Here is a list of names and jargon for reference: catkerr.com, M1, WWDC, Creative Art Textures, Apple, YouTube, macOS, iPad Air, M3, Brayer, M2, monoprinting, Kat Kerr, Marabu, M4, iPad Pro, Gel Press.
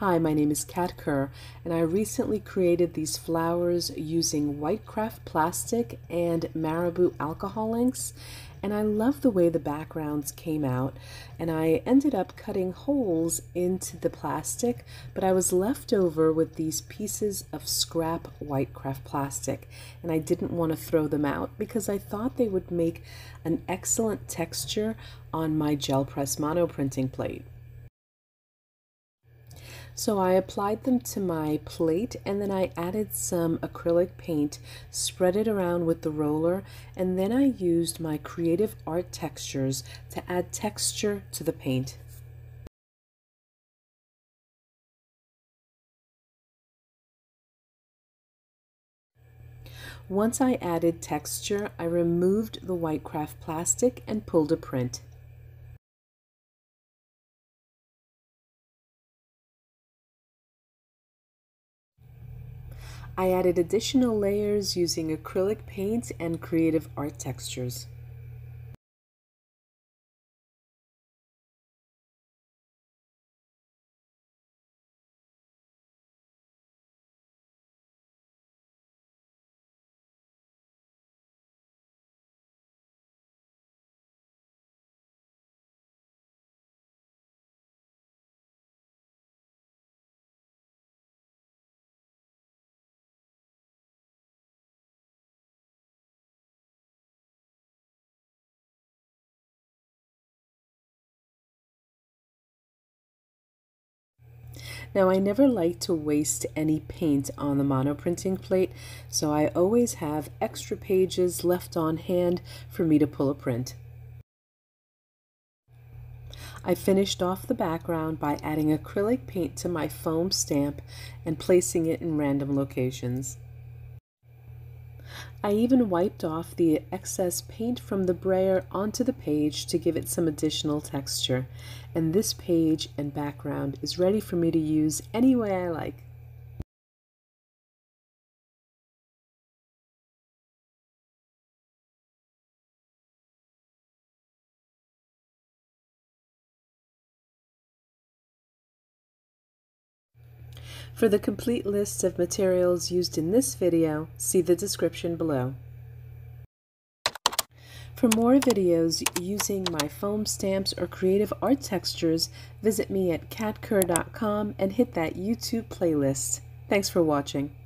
Hi, my name is Kat Kerr, and I recently created these flowers using white craft plastic and Marabu alcohol inks, and I love the way the backgrounds came out, and I ended up cutting holes into the plastic, but I was left over with these pieces of scrap white craft plastic, and I didn't want to throw them out because I thought they would make an excellent texture on my gel press mono printing plate. So I applied them to my plate, and then I added some acrylic paint, spread it around with the roller, and then I used my Creative Art Textures to add texture to the paint. Once I added texture, I removed the white craft plastic and pulled a print. I added additional layers using acrylic paint and Creative Art Textures. Now, I never like to waste any paint on the monoprinting plate, so I always have extra pages left on hand for me to pull a print. I finished off the background by adding acrylic paint to my foam stamp and placing it in random locations. I even wiped off the excess paint from the brayer onto the page to give it some additional texture. And this page and background is ready for me to use any way I like. For the complete list of materials used in this video, see the description below. For more videos using my foam stamps or Creative Art Textures, visit me at catkerr.com and hit that YouTube playlist. Thanks for watching.